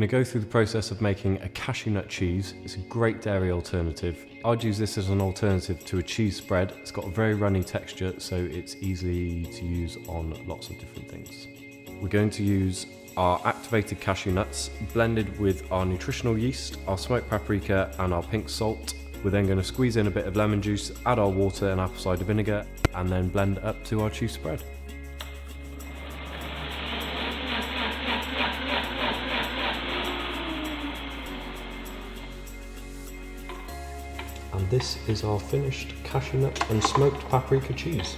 going to go through the process of making a cashew nut cheese. It's a great dairy alternative. I'd use this as an alternative to a cheese spread. It's got a very runny texture, so it's easy to use on lots of different things. We're going to use our activated cashew nuts blended with our nutritional yeast, our smoked paprika and our pink salt. We're then going to squeeze in a bit of lemon juice, add our water and apple cider vinegar, and then blend up to our cheese spread. And this is our finished cashew nut and smoked paprika cheese.